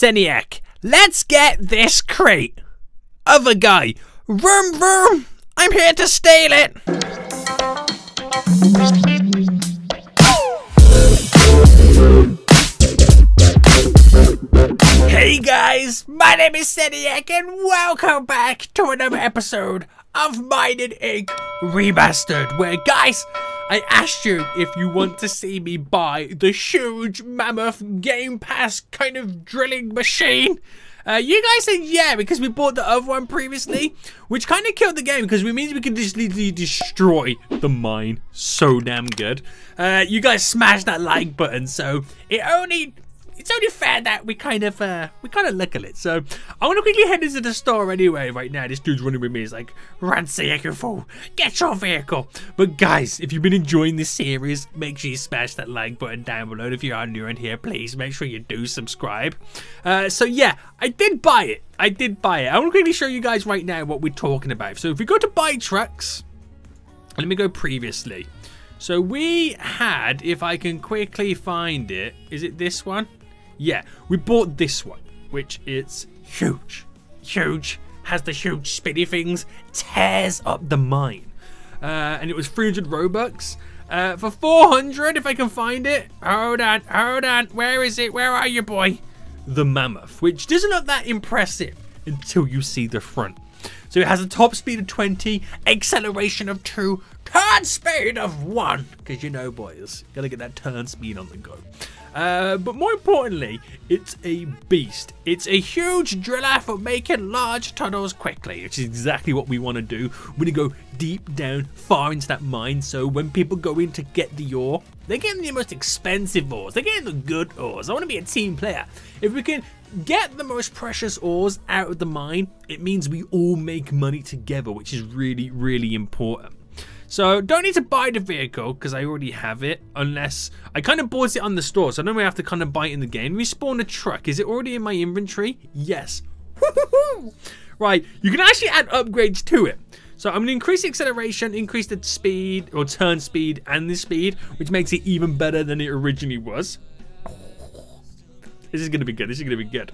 Seniac. Let's get this crate. Other guy. Vroom vroom. I'm here to steal it. Hey guys, my name is Seniac and welcome back to another episode of Mining Inc. Remastered, where guys, I asked you if you want to see me buy the huge mammoth Game Pass kind of drilling machine. You guys said yeah, because we bought the other one previously, which kind of killed the game because it means we could just literally destroy the mine so damn good. You guys smashed that like button, so it's only fair that we kind of look at it. So I want to quickly head into the store anyway. Right now, this dude's running with me. He's like, Seniac, you fool, get your vehicle. But guys, if you've been enjoying this series, make sure you smash that like button down below. If you are new in here, please make sure you do subscribe. So yeah, I did buy it. I want to quickly show you guys right now what we're talking about. So if we go to buy trucks, let me go previously. So we had, if I can quickly find it, is it this one? Yeah, we bought this one, which is huge. Has the huge spinny things, tears up the mine. And it was 300 Robux. For 400, if I can find it. Hold on. Where is it? Where are you, boy? The mammoth, which doesn't look that impressive until you see the front. So it has a top speed of 20, acceleration of 2, turn speed of 1. Because you know, boys, got to get that turn speed on the go. But more importantly, it's a beast. It's a huge driller for making large tunnels quickly, which is exactly what we want to do. We're going to go deep down, far into that mine, so when people go in to get the ore, they're getting the most expensive ores. They're getting the good ores. I want to be a team player. If we can get the most precious ores out of the mine, it means we all make money together, which is really, really important. So, don't need to buy the vehicle, because I already have it, unless... I kind of bought it on the store, so I don't really have to kind of buy it in the game. We spawn a truck. Is it already in my inventory? Yes. Right, you can actually add upgrades to it. So, I'm going to increase the acceleration, increase the speed, or turn speed, and the speed, which makes it even better than it originally was. This is going to be good.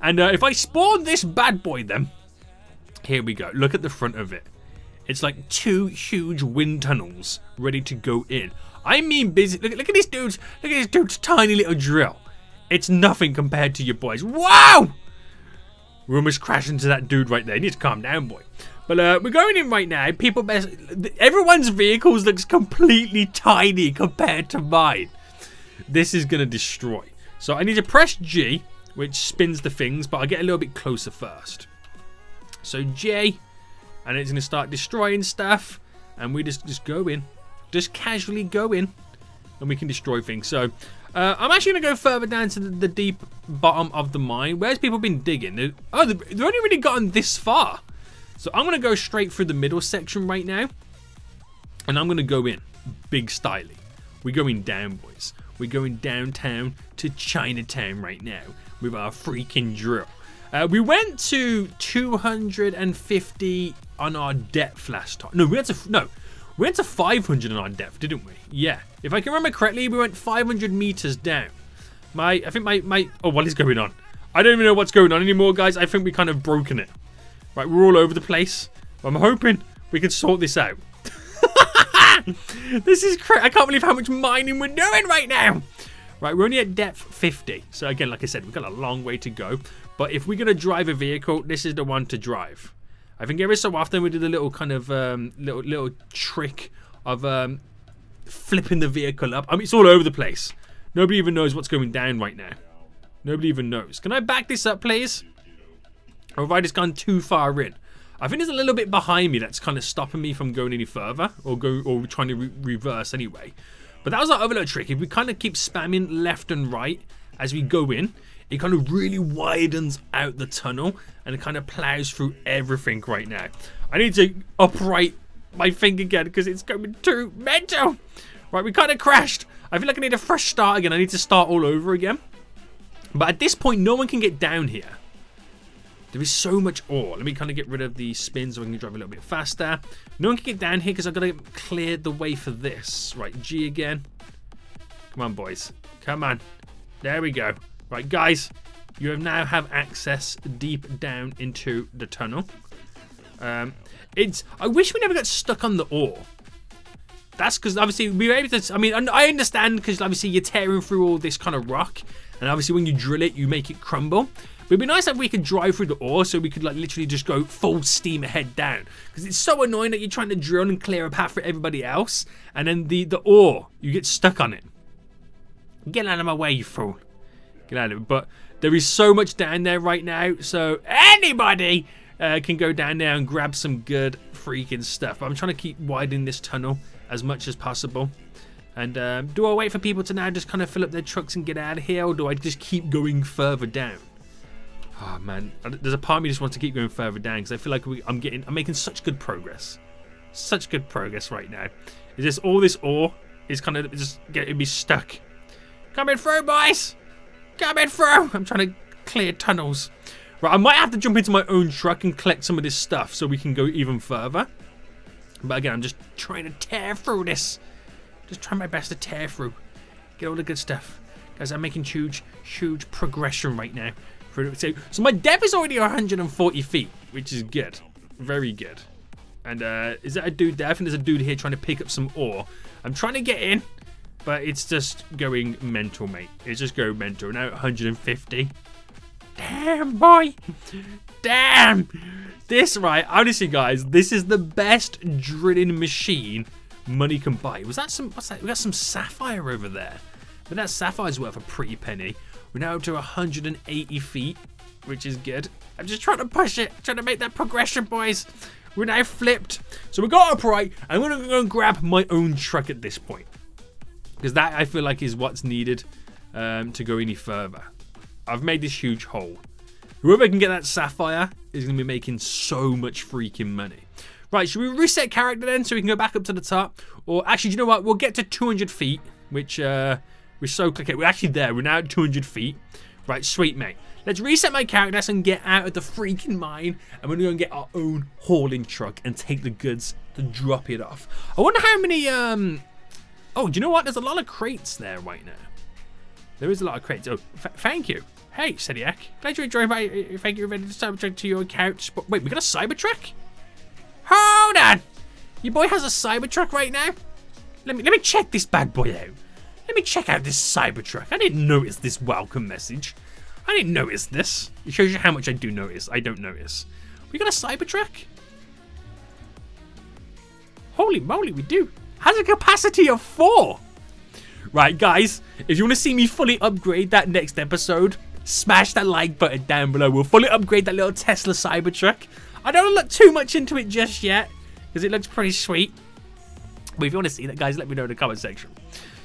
And if I spawn this bad boy, then... Here we go. Look at the front of it. It's like two huge wind tunnels ready to go in. I mean, busy. Look at this dude's. Look at this dude's tiny little drill. It's nothing compared to your boys. Wow! We almost crashed into that dude right there. You need to calm down, boy. But we're going in right now. Everyone's vehicles looks completely tiny compared to mine. This is gonna destroy. So I need to press G, which spins the things. But I get a little bit closer first. So J. And it's going to start destroying stuff. And we just go in. Just casually go in. And we can destroy things. So, I'm actually going to go further down to the deep bottom of the mine. Where's people been digging? They've only really gotten this far. So, I'm going to go straight through the middle section right now. And I'm going to go in. Big style. We're going down, boys. We're going downtown to Chinatown right now. With our freaking drill. We went to 250 on our depth last time. No, we went to 500 on our depth, didn't we? Yeah. If I can remember correctly, we went 500 meters down. Oh, what is going on? I don't even know what's going on anymore, guys. I think we kind of broken it. Right, we're all over the place. I'm hoping we can sort this out. This is crazy. I can't believe how much mining we're doing right now. Right, we're only at depth 50. So again, like I said, we've got a long way to go. But if we're going to drive a vehicle, this is the one to drive. I think every so often we do the little kind of little trick of flipping the vehicle up. I mean, it's all over the place. Nobody even knows what's going down right now. Nobody even knows. Can I back this up, please? Or have I just gone too far in? I think there's a little bit behind me that's kind of stopping me from going any further. Or trying to reverse anyway. But that was our other little trick. If we kind of keep spamming left and right as we go in, it kind of really widens out the tunnel and it kind of plows through everything right now. I need to upright my thing again because it's going too mental. Right, we kind of crashed. I feel like I need a fresh start again. I need to start all over again. But at this point, no one can get down here. There is so much ore. Let me kind of get rid of the spins so I can drive a little bit faster. No one can get down here because I've got to clear the way for this. Right, G again. Come on, boys. Come on. There we go. Right, guys, You now have access deep down into the tunnel. I wish we never got stuck on the ore. That's because obviously we were able to. I mean, I understand because obviously you're tearing through all this kind of rock, and obviously when you drill it, you make it crumble. But it'd be nice if we could drive through the ore, so we could like literally just go full steam ahead down. Because it's so annoying that you're trying to drill and clear a path for everybody else, and then the ore, you get stuck on it. Get out of my way, you fool! Get out of it. But there is so much down there right now, so anybody can go down there and grab some good freaking stuff. But I'm trying to keep widening this tunnel as much as possible. And do I wait for people to now just kind of fill up their trucks and get out of here, or do I just keep going further down? Oh man, there's a part of me just wants to keep going further down because I feel like I'm making such good progress right now. Is this all this ore is kind of just getting me stuck? Coming through, boys! Coming through! I'm trying to clear tunnels. Right, I might have to jump into my own truck and collect some of this stuff so we can go even further. But again, I'm just trying to tear through this. Just trying my best to tear through. Get all the good stuff. Guys, I'm making huge, huge progression right now. So my depth is already 140 feet, which is good. Very good. And is that a dude there? I think there's a dude here trying to pick up some ore. I'm trying to get in, but it's just going mental, mate. It's just going mental. Now 150. Damn, boy. Damn. This, right, honestly, guys, this is the best drilling machine money can buy. Was that some, what's that? We got some sapphire over there. But that sapphire's worth a pretty penny. We're now up to 180 feet, which is good. I'm just trying to push it. Trying to make that progression, boys. We're now flipped. So we got upright. I'm going to go and grab my own truck at this point. Because that, I feel like, is what's needed to go any further. I've made this huge hole. Whoever can get that sapphire is going to be making so much freaking money. Right, should we reset character then so we can go back up to the top? Or actually, do you know what? We'll get to 200 feet, which... we're so clicky. We're actually there. We're now at 200 feet. Right, sweet, mate. Let's reset my character and get out of the freaking mine. And we're going to get our own hauling truck and take the goods and drop it off. I wonder how many... Oh, do you know what? There's a lot of crates there right now. There is a lot of crates. Oh, thank you. Hey, Seniac. Glad you're enjoying my... Thank you for adding the Cybertruck to your couch. But wait, we got a Cybertruck? Hold on. Your boy has a Cybertruck right now? Let me check this bad boy out. Let me check out this Cybertruck. I didn't notice this welcome message. I didn't notice this. It shows you how much I do notice. I don't notice. We got a Cybertruck? Holy moly, we do. Has a capacity of 4. Right, guys. If you want to see me fully upgrade that next episode, smash that like button down below. We'll fully upgrade that little Tesla Cybertruck. I don't look too much into it just yet because it looks pretty sweet. But if you want to see that, guys, let me know in the comment section.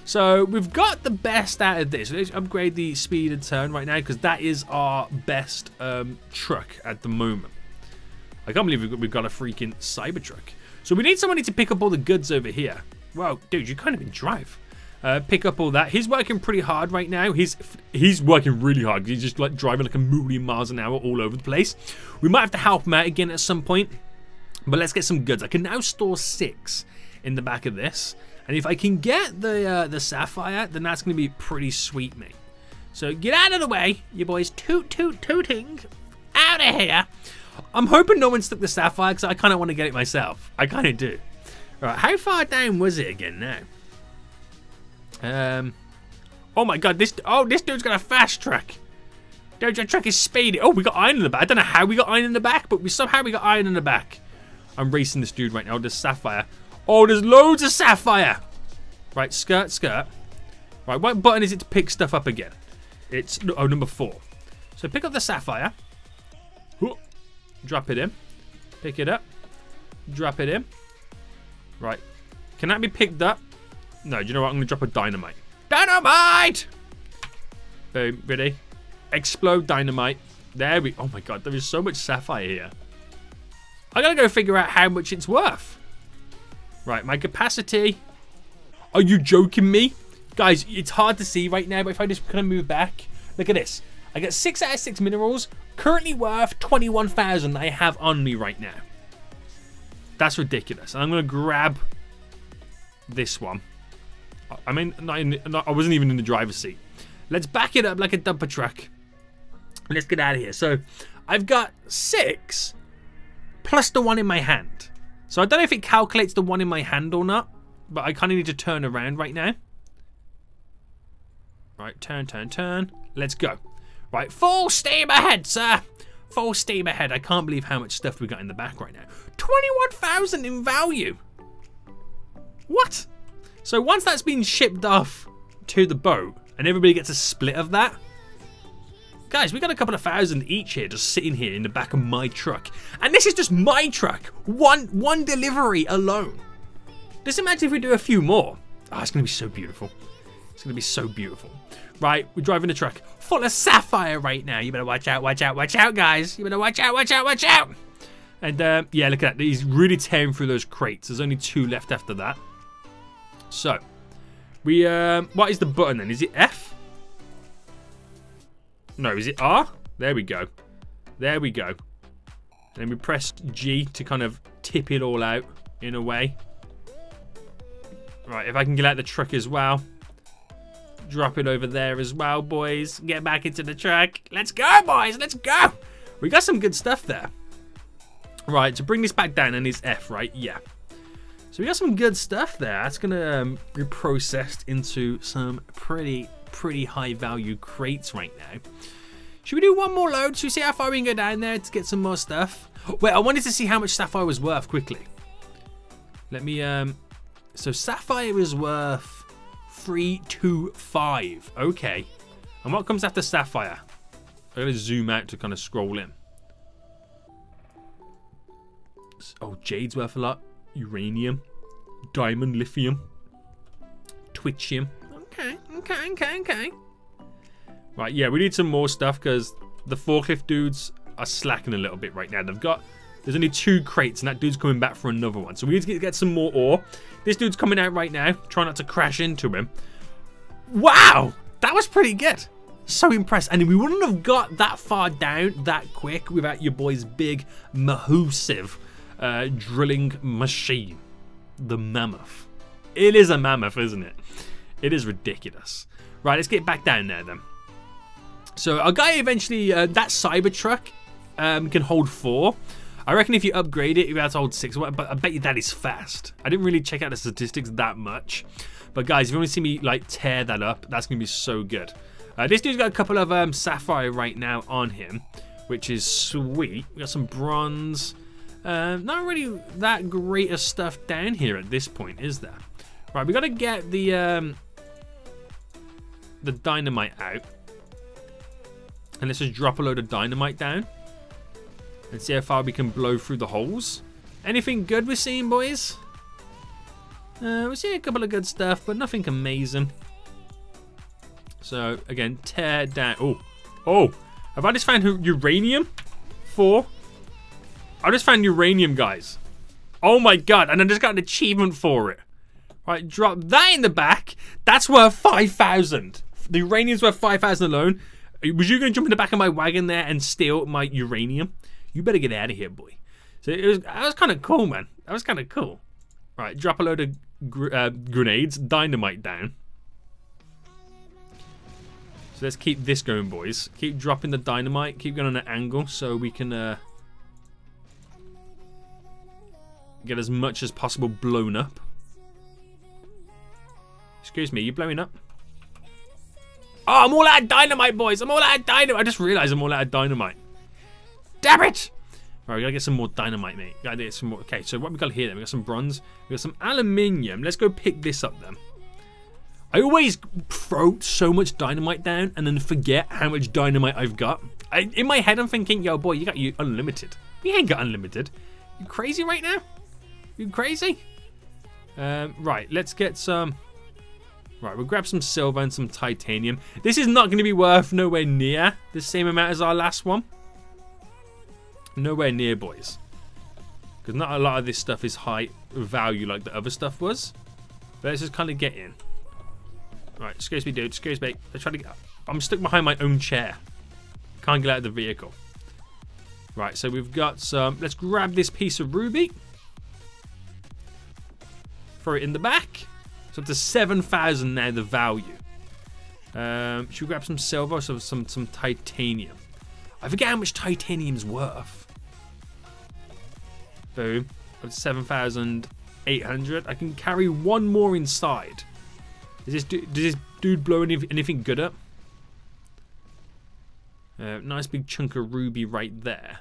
So we've got the best out of this. Let's upgrade the speed and turn right now because that is our best truck at the moment. I can't believe we've got a freaking Cybertruck. So we need somebody to pick up all the goods over here. Well, dude, you can't even drive. Pick up all that. He's working pretty hard right now. He's working really hard. He's just like driving like a million miles an hour all over the place. We might have to help him out again at some point. But let's get some goods. I can now store 6 in the back of this. And if I can get the sapphire, then that's going to be pretty sweet, mate. So get out of the way, you boys. Toot, toot, tooting. Out of here. I'm hoping no one stuck the sapphire because I kind of want to get it myself. I kind of do. All right, how far down was it again now? Oh, my God. This dude's got a fast truck. Dude, your truck is speedy. Oh, we got iron in the back. I don't know how we got iron in the back, but somehow we got iron in the back. I'm racing this dude right now. The sapphire. Oh, there's loads of sapphire. Right, skirt, skirt. Right, what button is it to pick stuff up again? It's, oh, number 4. So pick up the sapphire. Drop it in. Pick it up. Drop it in. Right. Can that be picked up? No, do you know what? I'm going to drop a dynamite. Dynamite! Boom, ready? Explode dynamite. There we, oh my God, there is so much sapphire here. I got to go figure out how much it's worth. Right, my capacity. Are you joking me? Guys, it's hard to see right now, but if I just kind of move back. Look at this. I get 6 out of 6 minerals, currently worth 21,000 that I have on me right now. That's ridiculous. And I'm going to grab this one. I mean, I wasn't even in the driver's seat. Let's back it up like a dumper truck. Let's get out of here. So I've got 6 plus the one in my hand. So I don't know if it calculates the one in my hand or not, but I kind of need to turn around right now. Right, turn. Let's go. Right, full steam ahead, sir. Full steam ahead. I can't believe how much stuff we got in the back right now. 21,000 in value. What? So once that's been shipped off to the boat and everybody gets a split of that, guys, we got a couple of thousand each here just sitting here in the back of my truck. And this is just my truck. One delivery alone. Just imagine if we do a few more. Oh, it's going to be so beautiful. It's going to be so beautiful. Right, we're driving a truck full of sapphire right now. You better watch out, guys. You better watch out. And yeah, look at that. He's really tearing through those crates. There's only 2 left after that. So, we, what is the button then? Is it F? No, is it R? There we go. There we go. And then we press G to kind of tip it all out in a way. Right, if I can get out the truck as well. Drop it over there as well, boys. Get back into the truck. Let's go, boys. Let's go. We got some good stuff there. Right, to bring this back down, and it's F, right? Yeah. So we got some good stuff there. That's going to be processed into some pretty high value crates right now. Should we do one more load? Should we see how far we can go down there to get some more stuff? Wait, I wanted to see how much sapphire was worth quickly. Let me, so sapphire is worth 325. Okay. And what comes after sapphire? I'm going to zoom out to kind of scroll in. Oh, jade's worth a lot. Uranium. Diamond, lithium. Twitchium. Okay. Right, yeah, we need some more stuff because the forklift dudes are slacking a little bit right now. They've got... There's only 2 crates, and that dude's coming back for another one. So we need to get some more ore. This dude's coming out right now. Try not to crash into him. Wow! That was pretty good. So impressed. And we wouldn't have got that far down that quick without your boy's big, massive drilling machine. The mammoth. It is a mammoth, isn't it? It is ridiculous. Right, let's get back down there then. So our guy eventually, that Cybertruck can hold 4. I reckon if you upgrade it, you'll be able to hold 6. But I bet you that is fast. I didn't really check out the statistics that much. But guys, if you want to see me like tear that up, that's going to be so good. This dude's got a couple of sapphire right now on him, which is sweet. We got some bronze. Not really that great of stuff down here at this point, is there? Right, we got to get the dynamite out. And let's just drop a load of dynamite down and see how far we can blow through the holes. Anything good we're seeing, boys? We're seeing a couple of good stuff, but nothing amazing. So again, tear down. Oh, have I just found uranium? 4. I just found uranium, guys. Oh my god, and I just got an achievement for it. Right, drop that in the back. That's worth 5,000. The uranium's worth 5,000 alone. Was you going to jump in the back of my wagon there and steal my uranium? You better get out of here, boy. So that was kind of cool, man. That was kind of cool. Right, drop a load of grenades, dynamite down. So let's keep this going, boys. Keep dropping the dynamite. Keep going on an angle so we can get as much as possible blown up. Excuse me, you blowing up? Oh, I'm all out of dynamite, boys. I'm all out of dynamite. I just realized I'm all out of dynamite. Damn it! Alright, we gotta get some more dynamite, mate. Gotta get some more. Okay, so what we got here then? We got some bronze. We got some aluminium. Let's go pick this up then. I always throw so much dynamite down and then forget how much dynamite I've got. In my head, I'm thinking, yo, boy, you got you unlimited. You ain't got unlimited. You crazy right now? You crazy? Right, let's get some... Right, we'll grab some silver and some titanium. This is not going to be worth nowhere near the same amount as our last one. Nowhere near, boys. Because not a lot of this stuff is high value like the other stuff was. But let's just kind of get in. Right, excuse me, dude. Excuse me. I'm trying to get... I'm stuck behind my own chair. Can't get out of the vehicle. Right, so we've got some... Let's grab this piece of ruby. Throw it in the back. Up to 7,000 now, the value. Should we grab some silver or some titanium? I forget how much titanium's worth. Boom. That's 7,800. I can carry one more inside. Does this dude blow anything good up? Nice big chunk of ruby right there.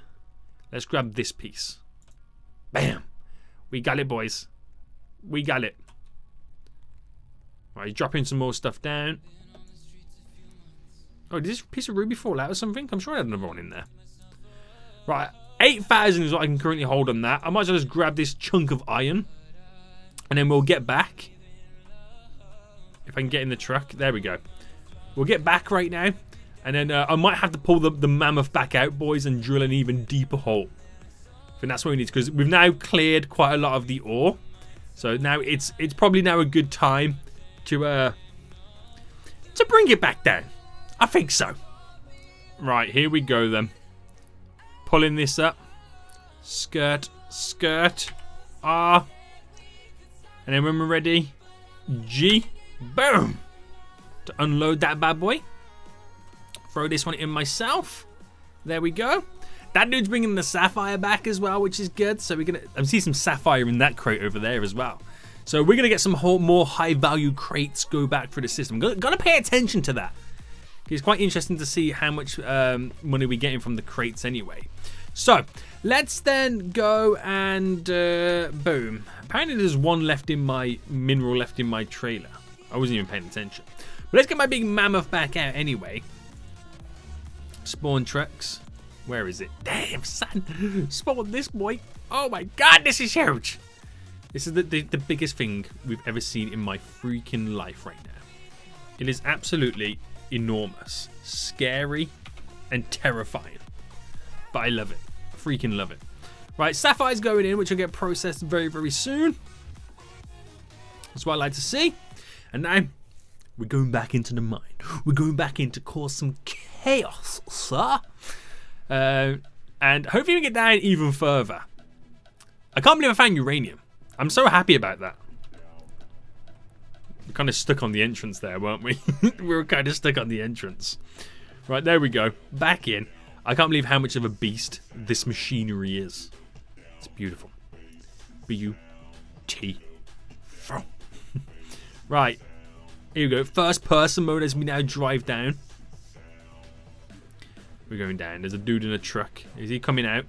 Let's grab this piece. Bam! We got it, boys. We got it. Alright, dropping some more stuff down. Oh, did this piece of ruby fall out or something? I'm sure I had another one in there. Right, 8,000 is what I can currently hold on that. I might as well just grab this chunk of iron. And then we'll get back. If I can get in the truck. There we go. We'll get back right now. And then I might have to pull the mammoth back out, boys, and drill an even deeper hole. I think that's what we need, because we've now cleared quite a lot of the ore. So now it's probably now a good time to bring it back down. I think so. Right, here we go then. Pulling this up. Skirt, skirt. R. And then when we're ready, G. Boom! To unload that bad boy. Throw this one in myself. There we go. That dude's bringing the sapphire back as well, which is good. So we're gonna, I see some sapphire in that crate over there as well. So we're gonna get some whole, more high-value crates go back through the system. Gotta pay attention to that. It's quite interesting to see how much money we're getting from the crates anyway. So let's then go and boom. Apparently there's one left in my mineral left in my trailer. I wasn't even paying attention. But let's get my big mammoth back out anyway. Spawn trucks. Where is it? Damn, son. Spawn this boy. Oh my god, this is huge. This is the biggest thing we've ever seen in my freaking life right now. It is absolutely enormous. Scary and terrifying. But I love it. Freaking love it. Right, sapphire's going in, which will get processed very, very soon. That's what I like to see. And now we're going back into the mine. We're going back in to cause some chaos, sir. And hopefully we get down even further. I can't believe I found uranium. I'm so happy about that. We're kind of stuck on the entrance there, weren't we? We were kind of stuck on the entrance. Right, there we go. Back in. I can't believe how much of a beast this machinery is. It's beautiful. Beautiful. Right. Here we go. First person mode as we now drive down. We're going down. There's a dude in a truck. Is he coming out?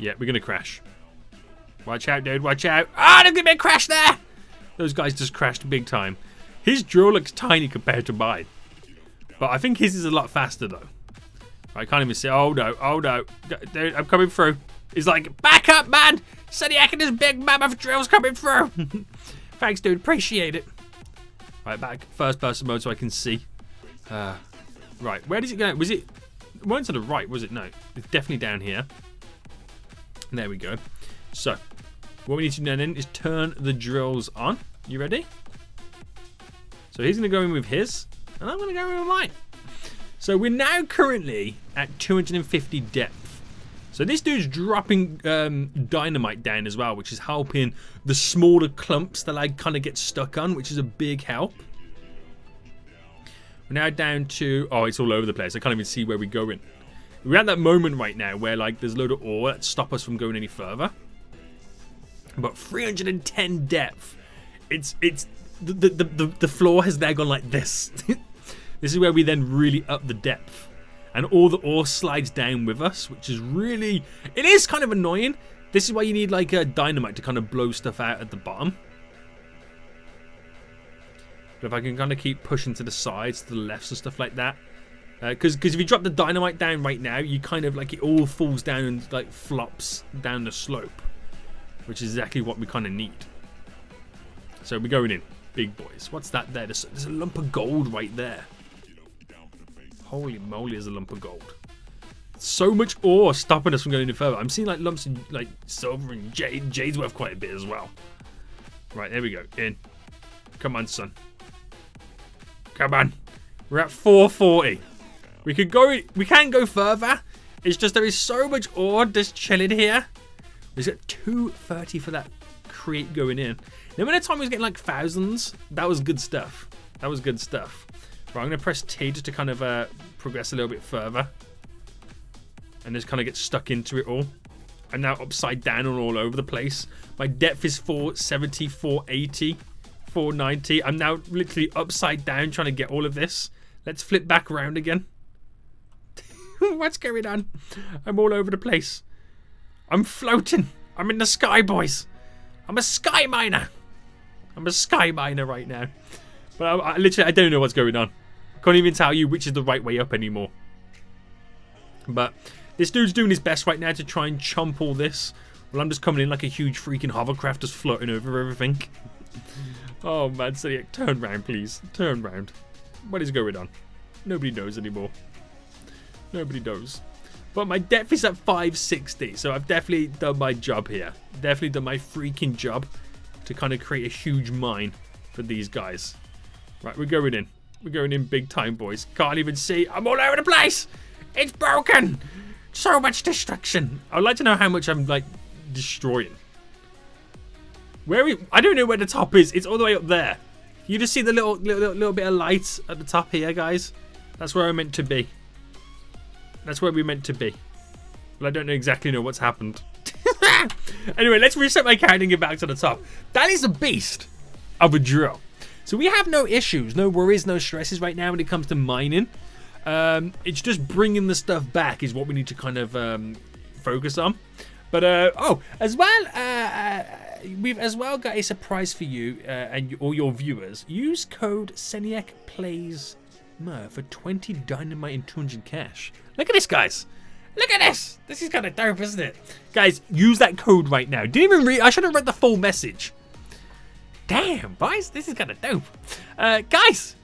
Yeah, we're going to crash. Watch out, dude. Watch out. Ah, there's going to be a crash there. Those guys just crashed big time. His drill looks tiny compared to mine. But I think his is a lot faster, though. I can't even see. Oh, no. Oh, no. Dude, I'm coming through. He's like, back up, man. Seniac and his big mammoth drill's coming through. Thanks, dude. Appreciate it. Right, back. First person mode so I can see. Right, where does it go? Was it... It went to the right, was it? No. It's definitely down here. There we go. So, what we need to do then is turn the drills on. You ready? So he's going to go in with his, and I'm going to go in with mine. So we're now currently at 250 depth. So this dude's dropping dynamite down as well, which is helping the smaller clumps that I kind of get stuck on, which is a big help. We're now down to... Oh, it's all over the place. I can't even see where we're going. We're at that moment right now where, like, there's a load of ore that stop us from going any further. But 310 depth. It's... The floor has now gone like this. This is where we then really up the depth. And all the ore slides down with us, which is really... It is kind of annoying. This is why you need, like, a dynamite to kind of blow stuff out at the bottom. But if I can kind of keep pushing to the sides, to the lefts and stuff like that. Because if you drop the dynamite down right now, you kind of like it all falls down and like flops down the slope. Which is exactly what we kind of need. So we're going in. Big boys. What's that there? There's a lump of gold right there. Holy moly, there's a lump of gold. So much ore stopping us from going any further. I'm seeing like lumps of like silver and jade. Jade's worth quite a bit as well. Right, there we go. In. Come on, son. Come on. We're at 440. We could go. We can go further. It's just there is so much ore just chilling here. We got 230 for that crate going in. Now, when the time we was getting like thousands, that was good stuff. That was good stuff. Right, I'm gonna press T just to kind of progress a little bit further. and just kind of get stuck into it all. I'm now upside down and all over the place. My depth is 470, 480, 490. I'm now literally upside down trying to get all of this. Let's flip back around again. What's going on? I'm all over the place. I'm floating. I'm in the sky, boys. I'm a sky miner. I'm a sky miner right now. But I literally, I don't know what's going on. I can't even tell you which is the right way up anymore. But this dude's doing his best right now to try and chomp all this. Well, I'm just coming in like a huge freaking hovercraft just floating over everything. Oh, man. Seniac, turn round, please. Turn round. What is going on? Nobody knows anymore. Nobody knows. But my depth is at 560, so I've definitely done my job here. Definitely done my freaking job to kind of create a huge mine for these guys. Right, we're going in. We're going in big time, boys. Can't even see. I'm all over the place. It's broken. So much destruction. I'd like to know how much I'm, like, destroying. I don't know where the top is. It's all the way up there. You just see the little bit of light at the top here, guys. That's where I'm meant to be. That's where we meant to be. But I don't exactly know what's happened. Anyway, let's reset my account and get back to the top. That is a beast of a drill. So we have no issues, no worries, no stresses right now when it comes to mining. It's just bringing the stuff back is what we need to kind of focus on. But we've as well got a surprise for you and all your viewers. Use code SeniacPlaysMer for 20 dynamite and 200 cash. Look at this, guys. Look at this. This is kind of dope, isn't it? Guys, use that code right now. Didn't even read. I should have read the full message. Damn, guys, this is kind of dope. Guys,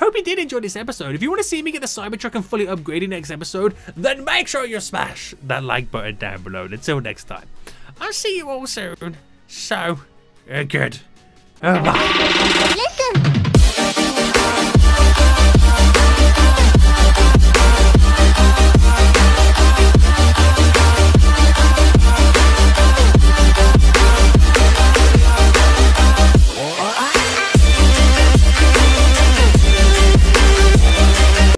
hope you did enjoy this episode. If you want to see me get the Cybertruck and fully upgraded next episode, then make sure you smash that like button down below. Until next time, I'll see you all soon. So, good. Bye. Listen.